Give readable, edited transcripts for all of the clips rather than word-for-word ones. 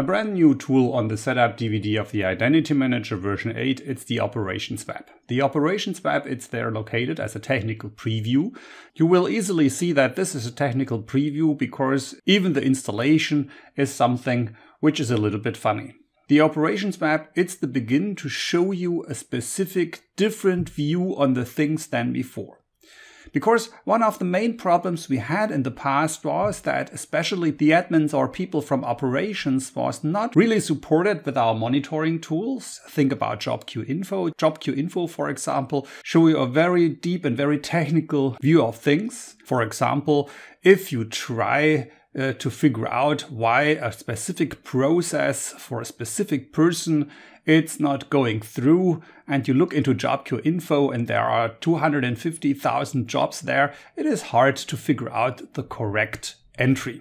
A brand new tool on the setup DVD of the Identity Manager version 8, it's the Operations Web. The Operations Web, it's there located as a technical preview. You will easily see that this is a technical preview because even the installation is something which is a little bit funny. The Operations Map, it's the begin to show you a specific different view on the things than before. Because one of the main problems we had in the past was that especially the admins or people from operations was not really supported with our monitoring tools. Think about Job Queue Info. Job Queue Info, for example, show you a very deep and very technical view of things. For example, if you try to figure out why a specific process for a specific person it's not going through, and you look into Job Queue Info and there are 250,000 jobs there, it is hard to figure out the correct entry.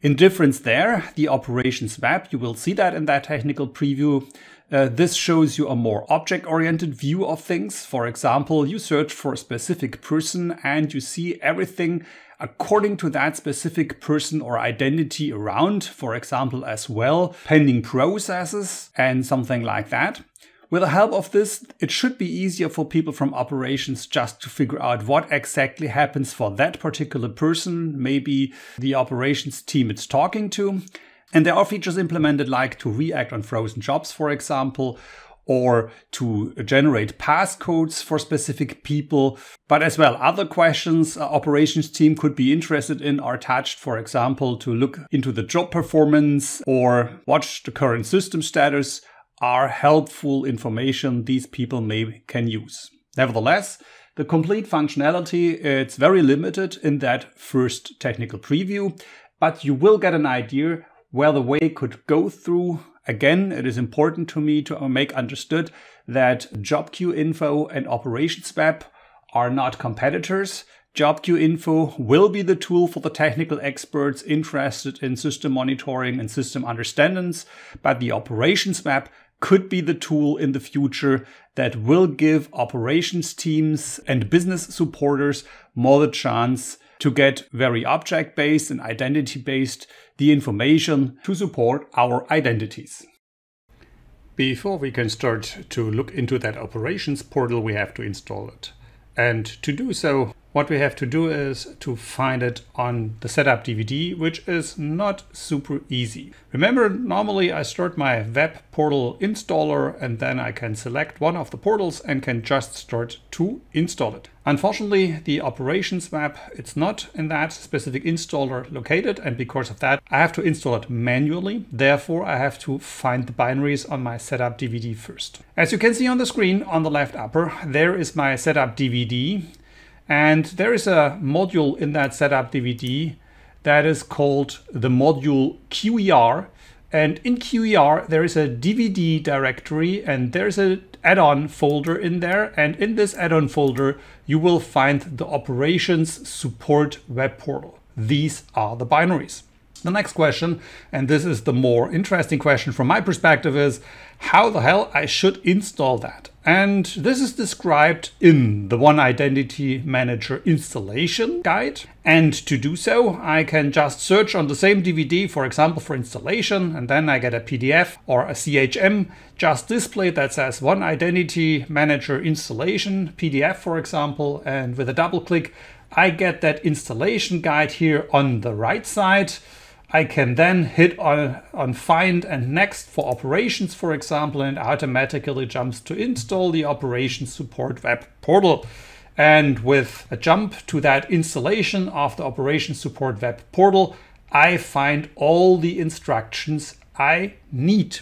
In difference there, the Operations Web, you will see that in that technical preview. This shows you a more object-oriented view of things. For example, you search for a specific person and you see everything according to that specific person or identity around, for example, as well, pending processes and something like that. With the help of this, it should be easier for people from operations just to figure out what exactly happens for that particular person, maybe the operations team it's talking to. And there are features implemented like to react on frozen jobs, for example, or to generate passcodes for specific people. But as well, other questions operations team could be interested in are touched, for example, to look into the job performance or watch the current system status are helpful information these people can use. Nevertheless, the complete functionality, it's very limited in that first technical preview, but you will get an idea where the way could go through. Again, it is important to me to make understood that Job Queue Info and Operations Web are not competitors. Job Queue Info will be the tool for the technical experts interested in system monitoring and system understandings, but the Operations Web could be the tool in the future that will give operations teams and business supporters more the chance to get very object-based and identity-based the information to support our identities. Before we can start to look into that operations portal, we have to install it. And to do so, what we have to do is to find it on the setup DVD, which is not super easy. Remember, normally I start my web portal installer and then I can select one of the portals and can just start to install it. Unfortunately, the Operations Web, it's not in that specific installer located, and because of that, I have to install it manually. Therefore, I have to find the binaries on my setup DVD first. As you can see on the screen on the left upper, there is my setup DVD, and there is a module in that setup DVD that is called the module QER. And in QER, there is a DVD directory and there's an add-on folder in there. And in this add-on folder, you will find the Operations Support Web Portal. These are the binaries. The next question, and this is the more interesting question from my perspective, is how the hell I should install that? And this is described in the One Identity Manager installation guide. And to do so, I can just search on the same DVD, for example, for installation, and then I get a PDF or a CHM just displayed that says One Identity Manager installation PDF, for example, and with a double click, I get that installation guide here on the right side. I can then hit on Find and Next for Operations, for example, and automatically jumps to install the Operations Support Web Portal. And with a jump to that installation of the Operations Support Web Portal, I find all the instructions I need.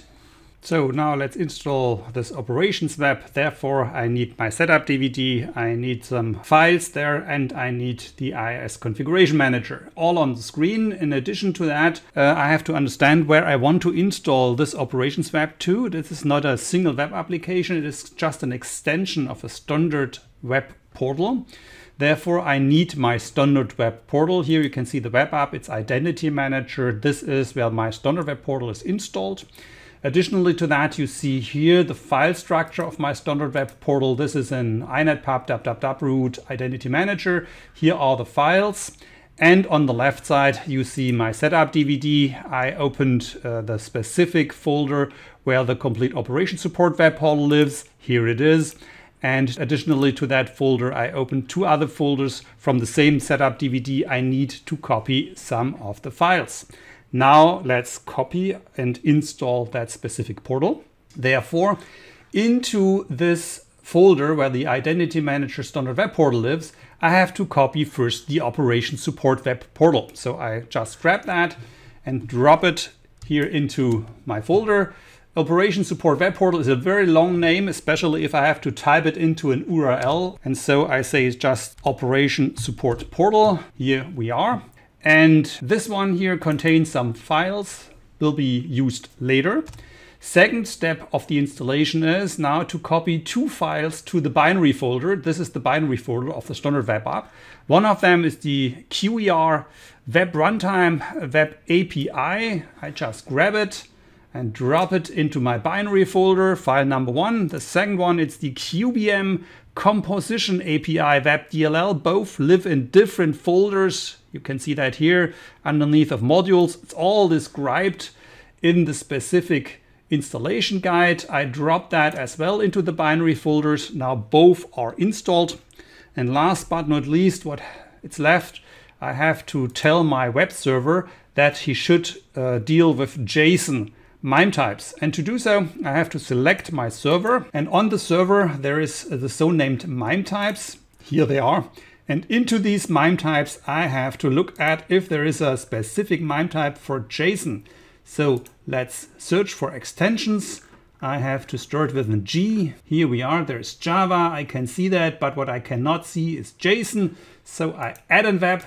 So now let's install this Operations Web. Therefore, I need my setup DVD, I need some files there, and I need the IIS Configuration Manager, all on the screen. In addition to that, I have to understand where I want to install this Operations Web to. This is not a single web application, it is just an extension of a standard web portal. Therefore, I need my standard web portal. Here you can see the web app, it's Identity Manager. This is where my standard web portal is installed. Additionally to that, you see here the file structure of my standard web portal. This is an inetpub, dub, dub, dub root identity manager. Here are the files. And on the left side, you see my setup DVD. I opened the specific folder where the complete Operations Support Web Portal lives. Here it is. And additionally to that folder, I opened two other folders from the same setup DVD. I need to copy some of the files. Now let's copy and install that specific portal. Therefore, into this folder where the Identity Manager standard web portal lives, I have to copy first the Operations Support Web Portal. So I just grab that and drop it here into my folder. Operations Support Web Portal is a very long name, especially if I have to type it into an URL. And so I say it's just Operation Support Portal. Here we are. And this one here contains some files will be used later. Second step of the installation is now to copy two files to the binary folder. This is the binary folder of the standard web app. One of them is the QER Web Runtime Web API. I just grab it and drop it into my binary folder, file number one. The second one, it's the QBM Composition API WebDLL. Both live in different folders. You can see that here underneath of modules. It's all described in the specific installation guide. I dropped that as well into the binary folders. Now both are installed. And last but not least, what it's left, I have to tell my web server that he should deal with JSON MIME types. And to do so, I have to select my server. And on the server, there is the so-named MIME types. Here they are. And into these MIME types, I have to look at if there is a specific MIME type for JSON. So let's search for extensions. I have to start with a G. Here we are, there's Java. I can see that, but what I cannot see is JSON. So I add a web,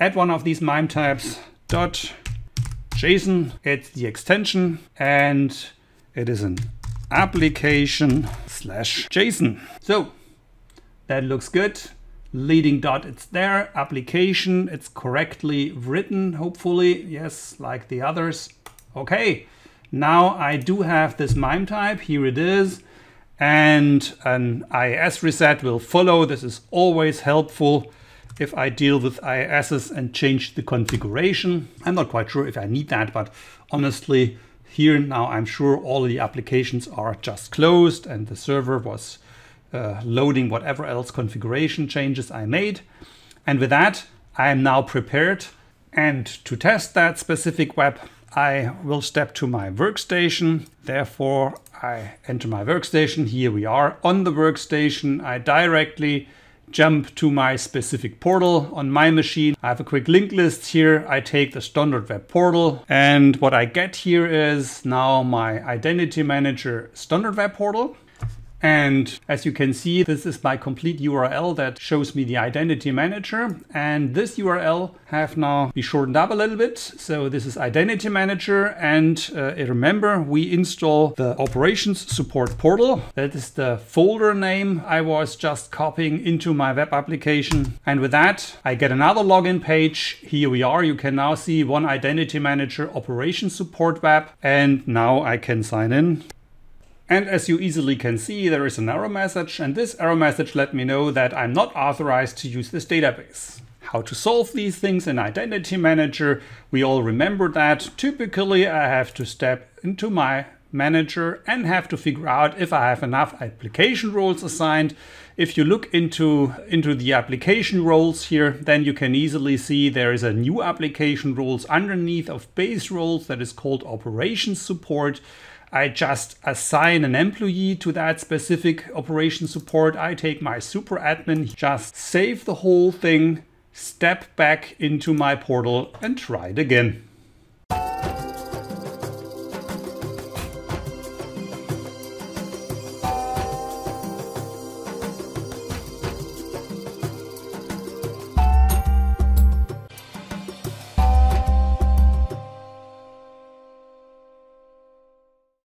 add one of these MIME types, .json. It's the extension and it is an application/JSON. So that looks good. Leading dot, it's there. Application, it's correctly written, hopefully. Yes, like the others. Okay, now I do have this MIME type, here it is, and an IIS reset will follow. This is always helpful if I deal with IISs and change the configuration. I'm not quite sure if I need that, but honestly, here now I'm sure all the applications are just closed and the server was loading whatever else configuration changes I made. And with that, I am now prepared. And to test that specific web, I will step to my workstation. Therefore, I enter my workstation. Here we are. On the workstation, I directly jump to my specific portal on my machine. I have a quick linked list here. I take the standard web portal. And what I get here is now my Identity Manager standard web portal. And as you can see, this is my complete URL that shows me the Identity Manager. And this URL have now be shortened up a little bit. So this is Identity Manager. And remember, we install the Operations Support Portal. That is the folder name I was just copying into my web application. And with that, I get another login page. Here we are. You can now see One Identity Manager Operations Support Web. And now I can sign in. And as you easily can see, there is an error message, and this error message let me know that I'm not authorized to use this database. How to solve these things in Identity Manager, we all remember that. Typically, I have to step into my manager and have to figure out if I have enough application roles assigned. If you look into the application roles here, then you can easily see there is a new application roles underneath of base roles that is called Operations Support. I just assign an employee to that specific operation support. I take my super admin, just save the whole thing, step back into my portal and try it again.